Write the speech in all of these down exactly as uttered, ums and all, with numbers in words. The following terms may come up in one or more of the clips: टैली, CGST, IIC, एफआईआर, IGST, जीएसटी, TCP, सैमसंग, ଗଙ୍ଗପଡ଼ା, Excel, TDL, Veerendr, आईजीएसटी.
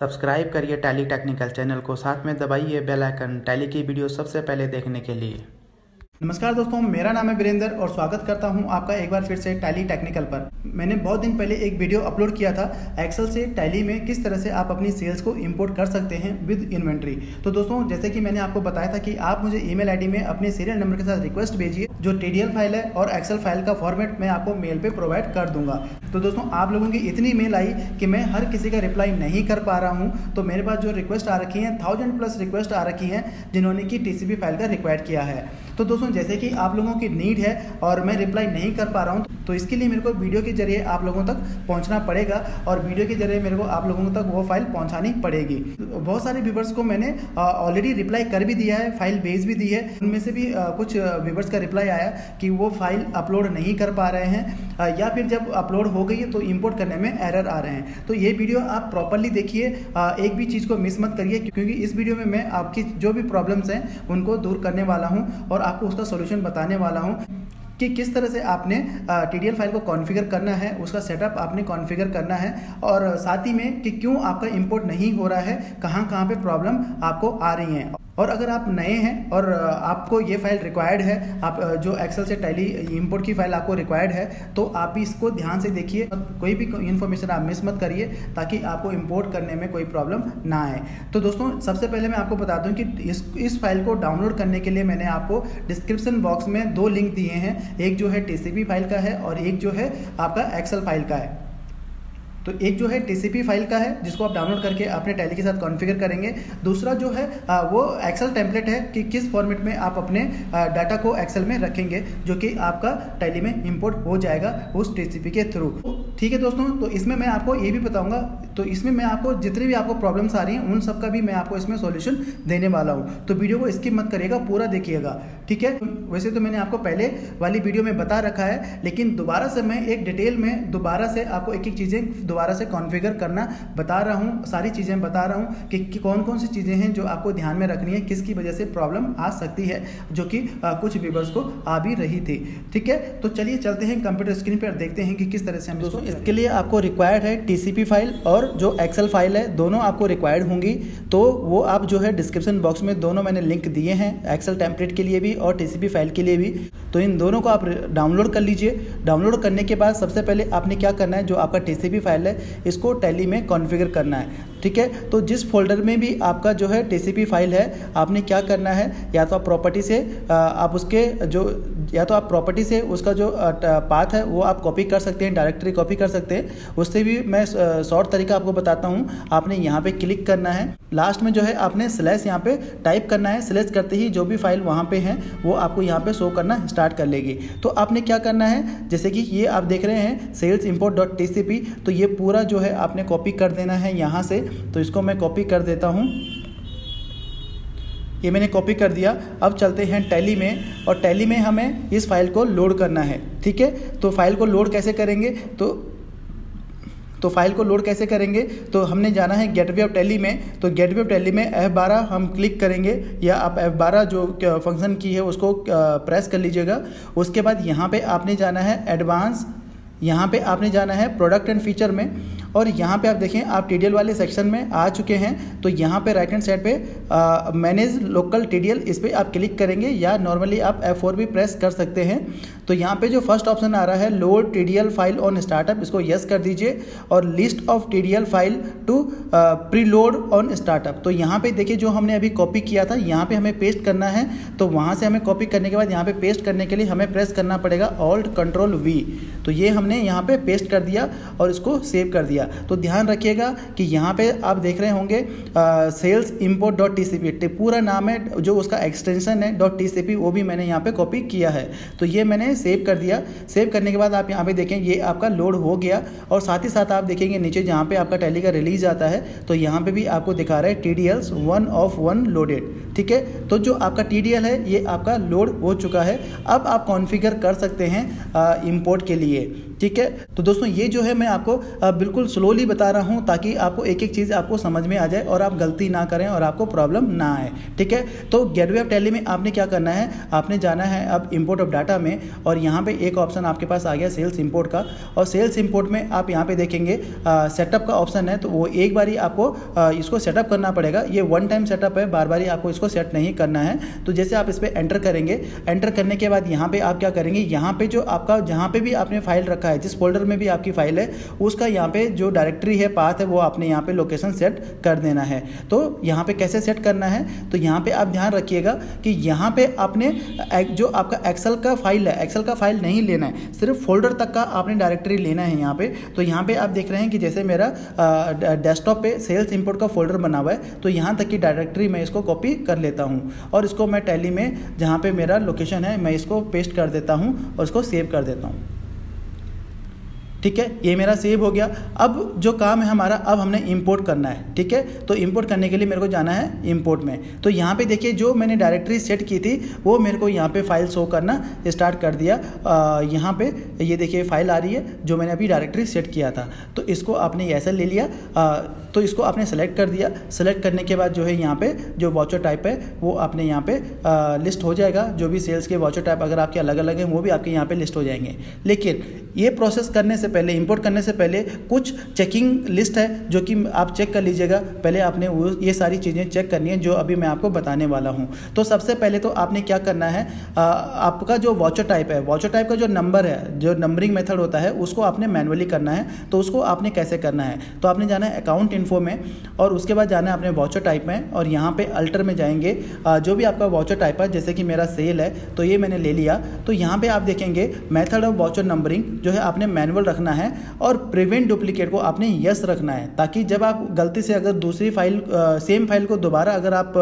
Subscribe करिए टैली technical channel को, साथ में दबाइए बेल आइकन टैली की वीडियो सबसे पहले देखने के लिए। नमस्कार दोस्तों, मेरा नाम है वीरेंद्र और स्वागत करता हूं आपका एक बार फिर से टैली टेक्निकल पर। मैंने बहुत दिन पहले एक वीडियो अपलोड किया था एक्सेल से टैली में किस तरह से आप अपनी सेल्स को इंपोर्ट कर सकते हैं विद इन्वेंट्री। तो दोस्तों, जैसे कि मैंने आपको बताया था कि आप मुझे ईमेल आईडी में अपने सीरियल नंबर के साथ रिक्वेस्ट भेजिए, जो टीडीएल फाइल है और एक्सेल फाइल का फॉर्मेट मैं आपको मेल पर प्रोवाइड कर दूंगा। तो दोस्तों, आप लोगों की इतनी मेल आई कि मैं हर किसी का रिप्लाई नहीं कर पा रहा हूँ। तो मेरे पास जो रिक्वेस्ट आ रखी है, थाउजेंड प्लस रिक्वेस्ट आ रखी है जिन्होंने की टीसीपी फाइल का रिक्वायर किया है। तो दोस्तों, जैसे कि आप लोगों की नीड है और मैं रिप्लाई नहीं कर पा रहा हूं, तो इसके लिए मेरे को वीडियो के जरिए आप लोगों तक पहुंचना पड़ेगा और वीडियो के जरिए मेरे को आप लोगों तक वो फाइल पहुंचानी पड़ेगी। तो बहुत सारे व्यूवर्स को मैंने ऑलरेडी रिप्लाई कर भी दिया है, फाइल भेज भी दी है। उनमें से भी आ, कुछ व्यूवर्स का रिप्लाई आया कि वो फाइल अपलोड नहीं कर पा रहे हैं आ, या फिर जब अपलोड हो गई है तो इम्पोर्ट करने में एरर आ रहे हैं। तो ये वीडियो आप प्रॉपरली देखिए, एक भी चीज़ को मिस मत करिए, क्योंकि इस वीडियो में मैं आपकी जो भी प्रॉब्लम्स हैं उनको दूर करने वाला हूँ और आपको उसका सॉल्यूशन बताने वाला हूं कि किस तरह से आपने टीडीएल फाइल को कॉन्फ़िगर करना है, उसका सेटअप आपने कॉन्फ़िगर करना है और साथ ही में कि क्यों आपका इंपोर्ट नहीं हो रहा है, कहां कहां पे प्रॉब्लम आपको आ रही हैं। और अगर आप नए हैं और आपको ये फाइल रिक्वायर्ड है, आप जो एक्सेल से टैली इंपोर्ट की फाइल आपको रिक्वायर्ड है, तो आप इसको ध्यान से देखिए, कोई भी इन्फॉर्मेशन आप मिस मत करिए ताकि आपको इंपोर्ट करने में कोई प्रॉब्लम ना आए। तो दोस्तों, सबसे पहले मैं आपको बता दूं कि इस इस फाइल को डाउनलोड करने के लिए मैंने आपको डिस्क्रिप्शन बॉक्स में दो लिंक दिए हैं, एक जो है टीसीपी फाइल का है और एक जो है आपका एक्सेल फाइल का है। तो एक जो है टीसीपी फाइल का है जिसको आप डाउनलोड करके अपने टैली के साथ कॉन्फ़िगर करेंगे, दूसरा जो है आ, वो एक्सेल टेम्पलेट है कि किस फॉर्मेट में आप अपने आ, डाटा को एक्सेल में रखेंगे, जो कि आपका टैली में इंपोर्ट हो जाएगा उस टीसीपी के थ्रू। ठीक है दोस्तों, तो इसमें मैं आपको ये भी बताऊंगा, तो इसमें मैं आपको जितनी भी आपको प्रॉब्लम्स आ रही हैं उन सबका भी मैं आपको इसमें सॉल्यूशन देने वाला हूँ। तो वीडियो को स्किप मत करिएगा, पूरा देखिएगा, ठीक है। वैसे तो मैंने आपको पहले वाली वीडियो में बता रखा है, लेकिन दोबारा से मैं एक डिटेल में दोबारा से आपको एक एक चीज़ें दोबारा से कॉन्फ़िगर करना बता रहा हूँ, सारी चीज़ें बता रहा हूँ कि, कि कौन कौन सी चीज़ें हैं जो आपको ध्यान में रखनी है, किसकी वजह से प्रॉब्लम आ सकती है, जो कि कुछ व्यूअर्स को आ भी रही थी। ठीक है, तो चलिए चलते हैं कंप्यूटर स्क्रीन पर, देखते हैं कि किस तरह से हम। दोस्तों, इसके लिए आपको रिक्वायर्ड है टीसीपी फाइल और जो एक्सेल फाइल है, दोनों आपको रिक्वायर्ड होंगी। तो वो आप जो है डिस्क्रिप्शन बॉक्स में दोनों मैंने लिंक दिए हैं, एक्सेल टेम्पलेट के लिए भी और टीसीपी फाइल के लिए भी। तो इन दोनों को आप डाउनलोड कर लीजिए। डाउनलोड करने के बाद सबसे पहले आपने क्या करना है, जो आपका टीसीपी फाइल है इसको टैली में कॉन्फ़िगर करना है, ठीक है। तो जिस फोल्डर में भी आपका जो है टीसीपी फाइल है, आपने क्या करना है, या तो आप प्रॉपर्टी से आप उसके जो या तो आप प्रॉपर्टी से उसका जो पाथ है वो आप कॉपी कर सकते हैं, डायरेक्टरी कॉपी कर सकते हैं। उससे भी मैं शॉर्ट तरीका आपको बताता हूँ। आपने यहाँ पे क्लिक करना है, लास्ट में जो है आपने स्लैश यहाँ पे टाइप करना है। स्लैश करते ही जो भी फाइल वहाँ पे है वो आपको यहाँ पे शो करना स्टार्ट कर लेगी। तो आपने क्या करना है, जैसे कि ये आप देख रहे हैं sales import dot T C P, तो ये पूरा जो है आपने कॉपी कर देना है यहाँ से। तो इसको मैं कॉपी कर देता हूँ, ये मैंने कॉपी कर दिया। अब चलते हैं टैली में, और टैली में हमें इस फाइल को लोड करना है, ठीक है। तो फाइल को लोड कैसे करेंगे, तो तो फाइल को लोड कैसे करेंगे तो हमने जाना है गेटवे ऑफ टैली में। तो गेटवे ऑफ टैली में एफ बारह हम क्लिक करेंगे, या आप एफ बारह जो फंक्शन की है उसको प्रेस कर लीजिएगा। उसके बाद यहाँ पे आपने जाना है एडवांस, यहाँ पे आपने जाना है प्रोडक्ट एंड फीचर में, और यहाँ पे आप देखें आप टीडीएल वाले सेक्शन में आ चुके हैं। तो यहाँ पे राइट हैंड साइड पे मैनेज लोकल टीडीएल, इस पर आप क्लिक करेंगे, या नॉर्मली आप एफ फोर भी प्रेस कर सकते हैं। तो यहाँ पे जो फर्स्ट ऑप्शन आ रहा है load TDL file on startup, इसको येस कर दीजिए, और list of TDL file to preload on startup. तो यहाँ पर देखिए जो हमने अभी कॉपी किया था यहाँ पर पे हमें पेस्ट करना है। तो वहाँ से हमें कॉपी करने के बाद यहाँ पर पे पेस्ट करने के लिए हमें प्रेस करना पड़ेगा ऑल्ट कंट्रोल वी। तो ये हमने यहाँ पर पे पेस्ट कर दिया और इसको सेव कर दिया। तो ध्यान रखिएगा कि यहाँ पे आप देख रहे होंगे sales import dot T C P, पूरा नाम है जो उसका एक्सटेंशन है डॉट टी सी पी, वो भी मैंने यहाँ पे कॉपी किया है। तो ये मैंने सेव कर दिया। सेव करने के बाद आप यहाँ पे देखें ये आपका लोड हो गया, और साथ ही साथ आप देखेंगे नीचे जहाँ पे आपका टैली का रिलीज आता है तो यहाँ पे भी आपको दिखा रहा है T D Ls one of one loaded, ठीक है। तो जो आपका टी डी एल है ये आपका लोड हो चुका है। अब आप कॉन्फ़िगर कर सकते हैं इम्पोर्ट के लिए। ठीक है। तो दोस्तों ये जो है मैं आपको बिल्कुल स्लोली बता रहा हूँ ताकि आपको एक एक चीज़ आपको समझ में आ जाए और आप गलती ना करें और आपको प्रॉब्लम ना आए, ठीक है। तो गेटवे ऑफ टैली में आपने क्या करना है, आपने जाना है अब इंपोर्ट ऑफ डाटा में और यहाँ पे एक ऑप्शन आपके पास आ गया सेल्स इंपोर्ट का, और सेल्स इंपोर्ट में आप यहाँ पे देखेंगे सेटअप का ऑप्शन है। तो वो एक बार ही आपको आ, इसको सेटअप करना पड़ेगा, ये वन टाइम सेटअप है, बार बार ही आपको इसको सेट नहीं करना है। तो जैसे आप इस पर एंटर करेंगे, एंटर करने के बाद यहाँ पर आप क्या करेंगे, यहाँ पर जो आपका जहाँ पर भी आपने फाइल रखा है, जिस फोल्डर में भी आपकी फाइल है उसका यहाँ पर जो डायरेक्टरी है पाथ है वो आपने यहाँ पर लोकेशन सेट कर देना है। तो यहाँ पर कैसे सेट करना है, तो यहाँ पर आप ध्यान रखिएगा कि यहाँ पे आपने जो आपका एक्सेल का फाइल है, एक्सेल का फाइल नहीं लेना है, सिर्फ फोल्डर तक का आपने डायरेक्टरी लेना है यहाँ पे। तो यहाँ पे आप देख रहे हैं कि जैसे मेरा डेस्कटॉप पे सेल्स इंपोर्ट का फोल्डर बना हुआ है, तो यहाँ तक की डायरेक्टरी मैं इसको कॉपी कर लेता हूँ और इसको मैं टैली में जहाँ पे मेरा लोकेशन है मैं इसको पेस्ट कर देता हूँ और इसको सेव कर देता हूँ, ठीक है। ये मेरा सेव हो गया। अब जो काम है हमारा, अब हमने इंपोर्ट करना है, ठीक है। तो इंपोर्ट करने के लिए मेरे को जाना है इंपोर्ट में। तो यहाँ पे देखिए जो मैंने डायरेक्टरी सेट की थी वो मेरे को यहाँ पे फाइल शो करना स्टार्ट कर दिया। आ, यहाँ पे ये यह देखिए फाइल आ रही है जो मैंने अभी डायरेक्टरी सेट किया था। तो इसको आपने ऐसे ले लिया, आ, तो इसको आपने सेलेक्ट कर दिया। सेलेक्ट करने के बाद जो है यहाँ पर जो वाउचर टाइप है वो आपने यहाँ पर लिस्ट हो जाएगा, जो भी सेल्स के वाउचर टाइप अगर आपके अलग अलग हैं वो भी आपके यहाँ पर लिस्ट हो जाएंगे। लेकिन ये प्रोसेस करने से पहले, इंपोर्ट करने से पहले कुछ चेकिंग लिस्ट है जो कि आप चेक कर लीजिएगा। पहले आपने वो ये सारी चीज़ें चेक करनी है जो अभी मैं आपको बताने वाला हूँ। तो सबसे पहले तो आपने क्या करना है, आ, आपका जो वाउचर टाइप है, वाउचर टाइप का जो नंबर है, जो नंबरिंग मेथड होता है उसको आपने मैनुअली करना है। तो उसको आपने कैसे करना है, तो आपने जाना है अकाउंट इन्फो में और उसके बाद जाना है अपने वाउचर टाइप में और यहाँ पर अल्टर में जाएंगे। आ, जो भी आपका वाउचर टाइप है, जैसे कि मेरा सेल है तो ये मैंने ले लिया। तो यहाँ पर आप देखेंगे मैथड ऑफ वाउचर नंबरिंग जो है आपने मैनुअल रखना है और प्रिवेंट डुप्लीकेट को आपने यस रखना है, ताकि जब आप गलती से अगर दूसरी फाइल, सेम फाइल को दोबारा अगर आप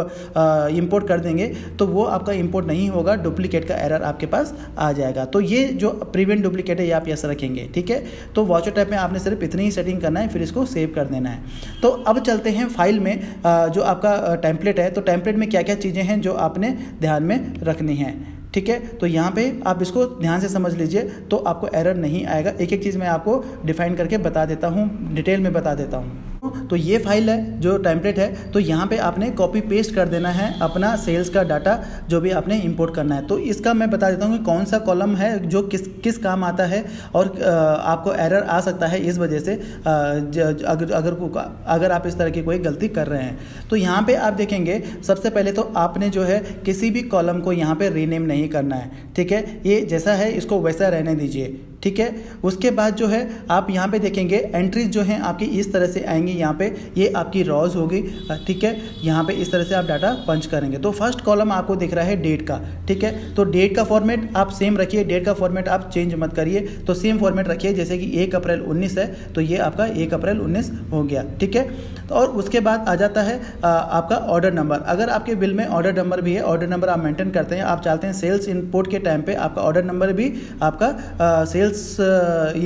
इंपोर्ट कर देंगे तो वो आपका इंपोर्ट नहीं होगा, डुप्लीकेट का एरर आपके पास आ जाएगा। तो ये जो प्रिवेंट डुप्लीकेट है ये आप यस रखेंगे, ठीक है। तो वाउचर टाइप में आपने सिर्फ इतनी ही सेटिंग करना है, फिर इसको सेव कर देना है। तो अब चलते हैं फाइल में, जो आपका टेम्पलेट है। तो टेम्पलेट में क्या क्या चीज़ें हैं जो आपने ध्यान में रखनी है, ठीक है। तो यहाँ पे आप इसको ध्यान से समझ लीजिए तो आपको एरर नहीं आएगा। एक एक चीज़ मैं आपको डिफाइन करके बता देता हूँ, डिटेल में बता देता हूँ। तो ये फाइल है जो टेम्पलेट है, तो यहाँ पे आपने कॉपी पेस्ट कर देना है अपना सेल्स का डाटा जो भी आपने इंपोर्ट करना है। तो इसका मैं बता देता हूँ कि कौन सा कॉलम है जो किस किस काम आता है और आपको एरर आ सकता है इस वजह से, अगर अगर अगर आप इस तरह की कोई गलती कर रहे हैं। तो यहाँ पे आप देखेंगे सबसे पहले तो आपने जो है किसी भी कॉलम को यहाँ पे रीनेम नहीं करना है, ठीक है। ये जैसा है इसको वैसा रहने दीजिए, ठीक है। उसके बाद जो है आप यहाँ पे देखेंगे एंट्रीज जो हैं आपकी इस तरह से आएंगी। यहाँ पे ये आपकी रॉज होगी, ठीक है। यहाँ पे इस तरह से आप डाटा पंच करेंगे। तो फर्स्ट कॉलम आपको दिख रहा है डेट का, ठीक है। तो डेट का फॉर्मेट आप सेम रखिए, डेट का फॉर्मेट आप चेंज मत करिए, तो सेम फॉर्मेट रखिए। जैसे कि एक अप्रैल उन्नीस है तो ये आपका एक अप्रैल उन्नीस हो गया, ठीक है। और उसके बाद आ जाता है आ, आपका ऑर्डर नंबर। अगर आपके बिल में ऑर्डर नंबर भी है, ऑर्डर नंबर आप मेंटेन करते हैं, आप चाहते हैं सेल्स इंपोर्ट के टाइम पे आपका ऑर्डर नंबर भी आपका सेल्स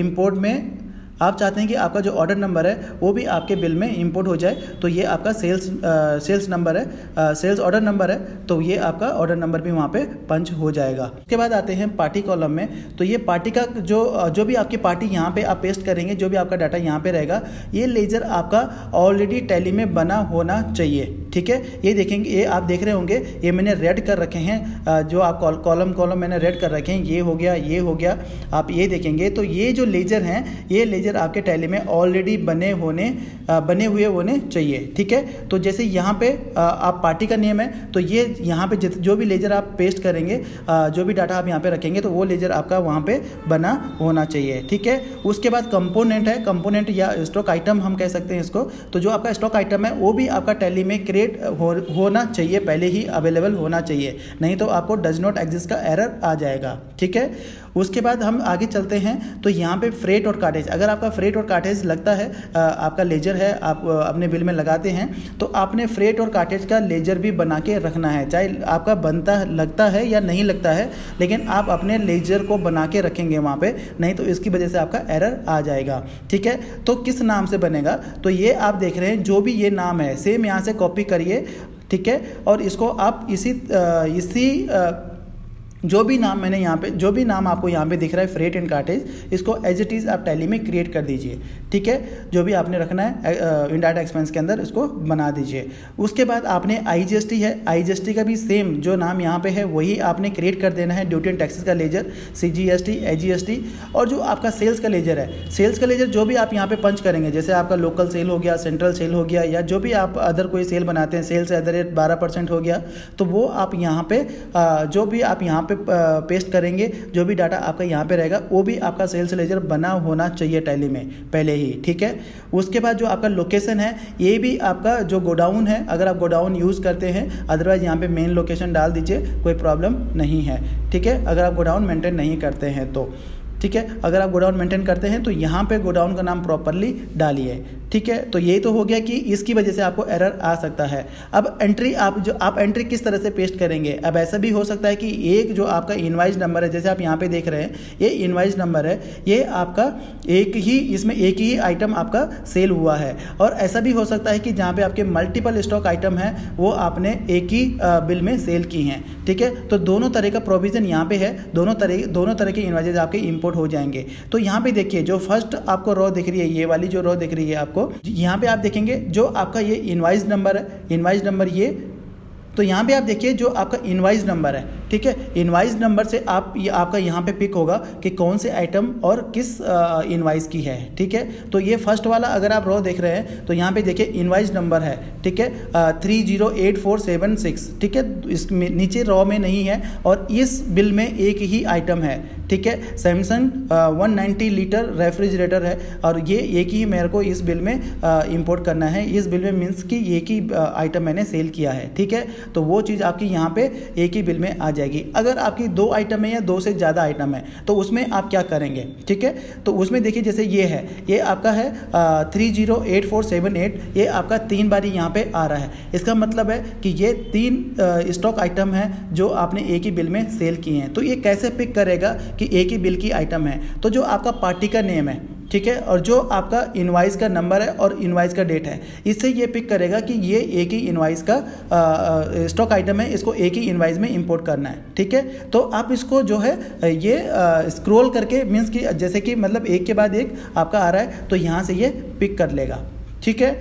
इंपोर्ट में आप चाहते हैं कि आपका जो ऑर्डर नंबर है वो भी आपके बिल में इंपोर्ट हो जाए, तो ये आपका सेल्स आ, सेल्स नंबर है, आ, सेल्स ऑर्डर नंबर है, तो ये आपका ऑर्डर नंबर भी वहाँ पे पंच हो जाएगा। उसके बाद आते हैं पार्टी कॉलम में। तो ये पार्टी का जो जो भी आपकी पार्टी यहाँ पे आप पेस्ट करेंगे, जो भी आपका डाटा यहाँ पे रहेगा, ये लेजर आपका ऑलरेडी टैली में बना होना चाहिए, ठीक है। ये देखेंगे, ये आप देख रहे होंगे ये मैंने रेड कर रखे हैं, जो आप कॉलम कॉलम मैंने रेड कर रखे हैं, ये हो गया, ये हो गया, आप ये देखेंगे। तो ये जो लेजर हैं, ये लेजर आपके टैली में ऑलरेडी बने होने बने हुए होने चाहिए, ठीक है। तो जैसे यहाँ पे आप पार्टी का नेम है, तो ये यहाँ पे जो भी लेजर आप पेस्ट करेंगे, जो भी डाटा आप यहाँ पे रखेंगे, तो वो लेजर आपका वहाँ पे बना होना चाहिए, ठीक है। उसके बाद कंपोनेंट है, कंपोनेंट या स्टॉक आइटम हम कह सकते हैं इसको। तो जो आपका स्टॉक आइटम है वो भी आपका टैली में क्रिएट हो, होना चाहिए, पहले ही अवेलेबल होना चाहिए, नहीं तो आपको डज नॉट एग्जिस्ट का एरर आ जाएगा, ठीक है। उसके बाद हम आगे चलते हैं। तो यहाँ पे फ्रेट और कार्टेज, अगर आपका फ्रेट और कार्टेज लगता है, आपका लेजर है, आप अपने बिल में लगाते हैं, तो आपने फ्रेट और कार्टेज का लेजर भी बना के रखना है, चाहे आपका बनता लगता है या नहीं लगता है, लेकिन आप अपने लेजर को बना के रखेंगे वहाँ पे, नहीं तो इसकी वजह से आपका एरर आ जाएगा, ठीक है। तो किस नाम से बनेगा, तो ये आप देख रहे हैं जो भी ये नाम है सेम यहाँ से कॉपी करिए, ठीक है। और इसको आप इसी इसी जो भी नाम मैंने यहाँ पे जो भी नाम आपको यहाँ पे दिख रहा है फ्रेट एंड कार्टेज, इसको एज इट इज़ आप टैली में क्रिएट कर दीजिए। ठीक है, जो भी आपने रखना है इनडायरेक्ट एक्सपेंस के अंदर इसको बना दीजिए। उसके बाद आपने आईजीएसटी है, आईजीएसटी का भी सेम जो नाम यहाँ पे है वही आपने क्रिएट कर देना है। ड्यूटी एंड टैक्सेस का लेजर, सीजीएसटी, आईजीएसटी, और जो आपका सेल्स का लेजर है, सेल्स का लेजर जो भी आप यहाँ पर पंच करेंगे, जैसे आपका लोकल सेल हो गया, सेंट्रल सेल हो गया, या जो भी आप अदर कोई सेल बनाते हैं, सेल्स एट द रेट बारह परसेंट हो गया, तो वो आप यहाँ पर जो भी आप यहाँ पे पेस्ट करेंगे, जो भी डाटा आपका यहाँ पे रहेगा वो भी आपका सेल्स लेजर बना होना चाहिए टैली में पहले ही। ठीक है, उसके बाद जो आपका लोकेशन है, ये भी आपका जो गोडाउन है, अगर आप गोडाउन यूज़ करते हैं, अदरवाइज यहाँ पे मेन लोकेशन डाल दीजिए, कोई प्रॉब्लम नहीं है। ठीक है, अगर आप गोडाउन मेंटेन नहीं करते हैं तो ठीक है, अगर आप गोडाउन मेंटेन करते हैं तो यहाँ पे गोडाउन का नाम प्रॉपरली डालिए। ठीक है, तो यही तो हो गया कि इसकी वजह से आपको एरर आ सकता है। अब एंट्री आप जो आप एंट्री किस तरह से पेस्ट करेंगे, अब ऐसा भी हो सकता है कि एक जो आपका इनवॉइस नंबर है, जैसे आप यहाँ पे देख रहे हैं ये इनवॉइस नंबर है, ये आपका एक ही इसमें एक ही आइटम आपका सेल हुआ है, और ऐसा भी हो सकता है कि जहाँ पर आपके मल्टीपल स्टॉक आइटम हैं वो आपने एक ही बिल में सेल की हैं। ठीक है, तो दोनों तरह का प्रोविज़न यहाँ पर है, दोनों तरह दोनों तरह के इनवॉइस आपके हो जाएंगे। तो यहाँ पे देखिए, जो फर्स्ट आपको रो दिख रही है, ये वाली जो रो दिख रही है आपको, यहाँ पे आप देखेंगे जो आपका ये इनवॉइस नंबर है, इनवॉइस नंबर ये, तो यहाँ पे आप देखिए जो आपका इनवॉइस नंबर है। ठीक है, इनवॉइस नंबर से आप ये आपका यहाँ पे पिक होगा कि कौन से आइटम और किस इनवॉइस की है। ठीक है, तो ये फर्स्ट वाला अगर आप रो देख रहे हैं तो यहाँ पे देखिए इनवॉइस नंबर है। ठीक है, three zero eight four seven six. ठीक है, इसमें नीचे रो में नहीं है, और इस बिल में एक ही आइटम है। ठीक है, सैमसंग one ninety litre refrigerator है, और ये एक ही मेरे को इस बिल में इम्पोर्ट करना है, इस बिल में मीन्स कि एक ही आइटम मैंने सेल किया है। ठीक है, तो वो चीज़ आपकी यहाँ पे एक ही बिल में आ जाएगी। अगर आपकी दो आइटम है या दो से ज़्यादा आइटम है तो उसमें आप क्या करेंगे। ठीक है, तो उसमें देखिए जैसे ये है, ये आपका है three zero eight four seven eight, ये आपका तीन बारी यहाँ पे आ रहा है, इसका मतलब है कि ये तीन स्टॉक आइटम है जो आपने एक ही बिल में सेल किए हैं। तो ये कैसे पिक करेगा कि एक ही बिल की आइटम है, तो जो आपका पार्टी का नेम है, ठीक है, और जो आपका इनवॉइस का नंबर है और इनवॉइस का डेट है, इससे ये पिक करेगा कि ये एक ही इनवॉइस का स्टॉक आइटम है, इसको एक ही इनवॉइस में इंपोर्ट करना है। ठीक है, तो आप इसको जो है ये आ, स्क्रॉल करके मीन्स कि जैसे कि मतलब एक के बाद एक आपका आ रहा है, तो यहाँ से ये पिक कर लेगा। ठीक है,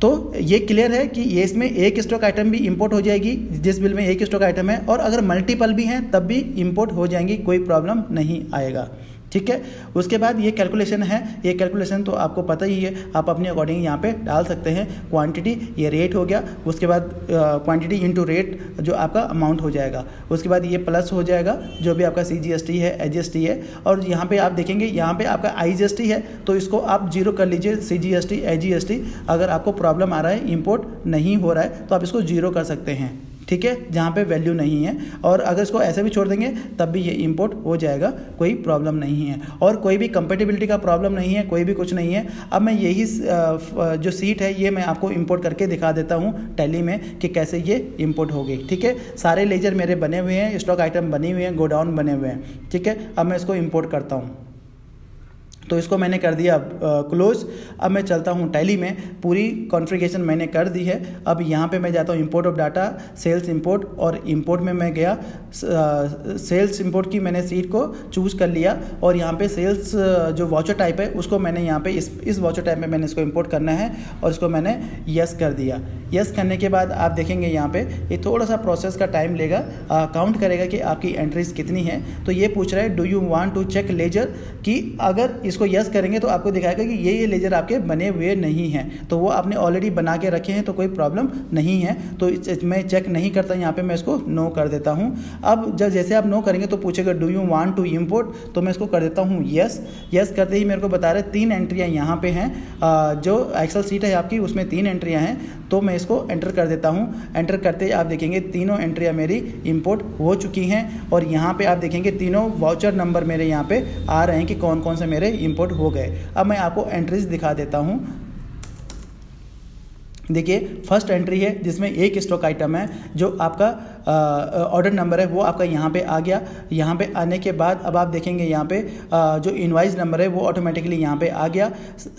तो ये क्लियर है कि ये इसमें एक स्टॉक आइटम भी इंपोर्ट हो जाएगी जिस बिल में एक स्टॉक आइटम है, और अगर मल्टीपल भी हैं तब भी इंपोर्ट हो जाएंगी, कोई प्रॉब्लम नहीं आएगा। ठीक है, उसके बाद ये कैलकुलेशन है, ये कैलकुलेशन तो आपको पता ही है, आप अपने अकॉर्डिंग यहाँ पे डाल सकते हैं। क्वांटिटी ये रेट हो गया, उसके बाद क्वांटिटी इनटू रेट जो आपका अमाउंट हो जाएगा, उसके बाद ये प्लस हो जाएगा जो भी आपका सीजीएसटी है, आईजीएसटी है, और यहाँ पे आप देखेंगे यहाँ पे आपका आईजीएसटी है, तो इसको आप जीरो कर लीजिए। सीजीएसटी, आईजीएसटी अगर आपको प्रॉब्लम आ रहा है, इम्पोर्ट नहीं हो रहा है, तो आप इसको जीरो कर सकते हैं। ठीक है, जहाँ पे वैल्यू नहीं है, और अगर इसको ऐसे भी छोड़ देंगे तब भी ये इंपोर्ट हो जाएगा, कोई प्रॉब्लम नहीं है, और कोई भी कंपेटेबिलिटी का प्रॉब्लम नहीं है, कोई भी कुछ नहीं है। अब मैं यही जो सीट है ये मैं आपको इंपोर्ट करके दिखा देता हूँ टैली में कि कैसे ये इंपोर्ट होगी। ठीक है, सारे लेजर मेरे बने हुए हैं, स्टॉक आइटम बने हुए हैं, गोडाउन बने हुए हैं। ठीक है, अब मैं इसको इम्पोर्ट करता हूँ, तो इसको मैंने कर दिया क्लोज। अब मैं चलता हूँ टैली में, पूरी कॉन्फ़िगरेशन मैंने कर दी है। अब यहाँ पे मैं जाता हूँ import of data, sales import, और इंपोर्ट में मैं गया, सेल्स इंपोर्ट की मैंने सीट को चूज़ कर लिया, और यहाँ पे सेल्स जो वाउचर टाइप है उसको मैंने यहाँ पे इस इस वाउचर टाइप में मैंने इसको इम्पोर्ट करना है, और इसको मैंने यस कर दिया। यस करने के बाद आप देखेंगे यहाँ पे ये थोड़ा सा प्रोसेस का टाइम लेगा, काउंट करेगा कि आपकी एंट्रीज कितनी है। तो ये पूछ रहा है do you want to check ledger, कि अगर इसको यस करेंगे तो आपको दिखाएगा कि ये ये लेजर आपके बने हुए नहीं हैं, तो वो आपने ऑलरेडी बना के रखे हैं, तो कोई प्रॉब्लम नहीं है। तो मैं चेक नहीं करता, यहाँ पे मैं इसको नो कर देता हूँ। अब जब जैसे आप नो करेंगे तो पूछेगा do you want to import, तो मैं इसको कर देता हूँ यस। यस करते ही मेरे को बता रहे तीन एंट्रियाँ यहाँ पे हैं, जो एक्सेल सीट है आपकी उसमें तीन एंट्रियाँ हैं, तो मैं इसको एंटर कर देता हूँ। एंटर करते ही आप देखेंगे तीनों एंट्रियाँ मेरी इंपोर्ट हो चुकी हैं, और यहाँ पर आप देखेंगे तीनों वाउचर नंबर मेरे यहाँ पर आ रहे हैं कि कौन कौन से मेरे इंपोर्ट हो गए। अब मैं आपको एंट्रीज दिखा देता हूं। देखिए फर्स्ट एंट्री है जिसमें एक स्टॉक आइटम है, जो आपका ऑर्डर नंबर है वो आपका यहाँ पे आ गया। यहाँ पे आने के बाद अब आप देखेंगे यहाँ पे आ, जो इनवॉइस नंबर है वो ऑटोमेटिकली यहाँ पे आ गया।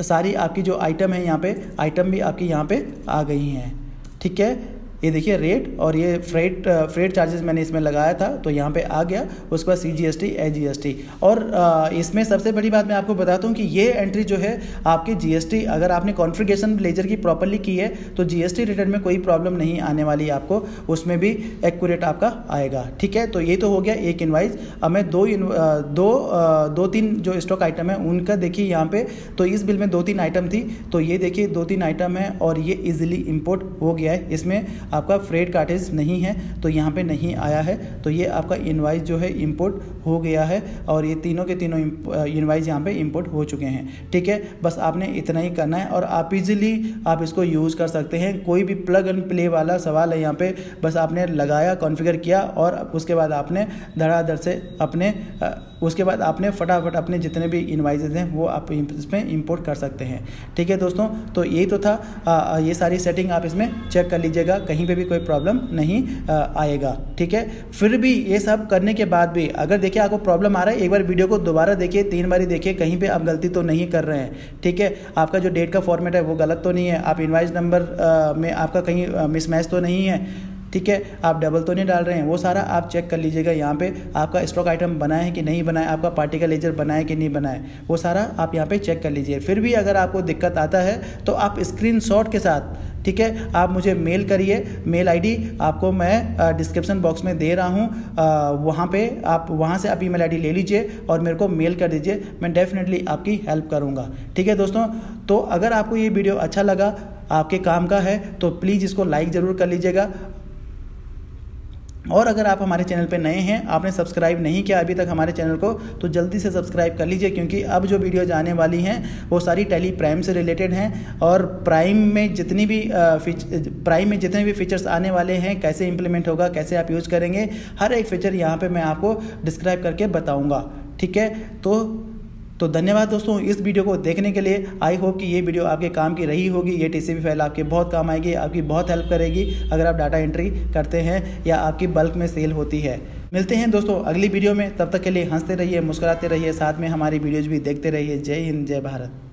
सारी आपकी जो आइटम है यहाँ पे आइटम भी आपकी यहाँ पे आ गई हैं। ठीक है, ये देखिए रेट और ये फ्रेट फ्रेट चार्जेस मैंने इसमें लगाया था तो यहाँ पे आ गया। उसके बाद C G S T I G S T और इसमें सबसे बड़ी बात मैं आपको बताता हूँ कि ये एंट्री जो है आपके जी एस टी अगर आपने कॉन्फ़िगरेशन लेजर की प्रॉपरली की है तो जी एस टी रिटर्न में कोई प्रॉब्लम नहीं आने वाली आपको, उसमें भी एक्यूरेट आपका आएगा। ठीक है, तो ये तो हो गया एक इनवाइस। अब मैं दो दो दो तीन जो स्टॉक आइटम है उनका देखिए यहाँ पर, तो इस बिल में दो तीन आइटम थी तो ये देखिए दो तीन आइटम है और ये ईजिली इम्पोर्ट हो गया है, इसमें आपका फ्रेट कार्टेज नहीं है तो यहाँ पे नहीं आया है। तो ये आपका इनवाइस जो है इंपोर्ट हो गया है और ये तीनों के तीनों इनवाइस यहाँ पे इंपोर्ट हो चुके हैं। ठीक है, बस आपने इतना ही करना है और आप इजीली आप इसको यूज़ कर सकते हैं। कोई भी प्लग एंड प्ले वाला सवाल है यहाँ पे, बस आपने लगाया कॉन्फ़िगर किया और उसके बाद आपने धड़ाधड़ से अपने उसके बाद आपने फटाफट अपने जितने भी इनवाइसेज हैं वो आप इसमें इंपोर्ट कर सकते हैं। ठीक है दोस्तों, तो यही तो था, आ, ये सारी सेटिंग आप इसमें चेक कर लीजिएगा, कहीं पे भी कोई प्रॉब्लम नहीं आ, आएगा। ठीक है, फिर भी ये सब करने के बाद भी अगर देखिए आपको प्रॉब्लम आ रहा है, एक बार वीडियो को दोबारा देखिए, तीन बारी देखिए, कहीं पर आप गलती तो नहीं कर रहे हैं। ठीक है, आपका जो डेट का फॉर्मेट है वो गलत तो नहीं है, आप इनवाइस नंबर में आपका कहीं मिसमैच तो नहीं है, ठीक है, आप डबल तो नहीं डाल रहे हैं, वो सारा आप चेक कर लीजिएगा। यहाँ पे आपका स्टॉक आइटम बना है कि नहीं बना है, आपका पार्टिकल लेजर बना है कि नहीं बना है, वो सारा आप यहाँ पे चेक कर लीजिए। फिर भी अगर आपको दिक्कत आता है तो आप स्क्रीनशॉट के साथ, ठीक है, आप मुझे मेल करिए, मेल आईडी आपको मैं डिस्क्रिप्शन बॉक्स में दे रहा हूँ, वहाँ पे आप वहाँ से आप ईमेल आईडी ले लीजिए और मेरे को मेल कर दीजिए, मैं डेफिनेटली आपकी हेल्प करूँगा। ठीक है दोस्तों, तो अगर आपको ये वीडियो अच्छा लगा, आपके काम का है, तो प्लीज़ इसको लाइक ज़रूर कर लीजिएगा और अगर आप हमारे चैनल पे नए हैं, आपने सब्सक्राइब नहीं किया अभी तक हमारे चैनल को, तो जल्दी से सब्सक्राइब कर लीजिए क्योंकि अब जो वीडियोज आने वाली हैं वो सारी टैली प्राइम से रिलेटेड हैं और प्राइम में जितनी भी प्राइम में जितने भी फीचर्स आने वाले हैं, कैसे इंप्लीमेंट होगा, कैसे आप यूज़ करेंगे, हर एक फीचर यहाँ पे मैं आपको डिस्क्राइब करके बताऊँगा। ठीक है, तो तो धन्यवाद दोस्तों इस वीडियो को देखने के लिए। आई होप कि ये वीडियो आपके काम की रही होगी। ये टीसीपी फाइल आपके बहुत काम आएगी, आपकी बहुत हेल्प करेगी अगर आप डाटा एंट्री करते हैं या आपकी बल्क में सेल होती है। मिलते हैं दोस्तों अगली वीडियो में, तब तक के लिए हंसते रहिए, मुस्कुराते रहिए, साथ में हमारी वीडियोज़ भी देखते रहिए। जय हिंद, जय भारत।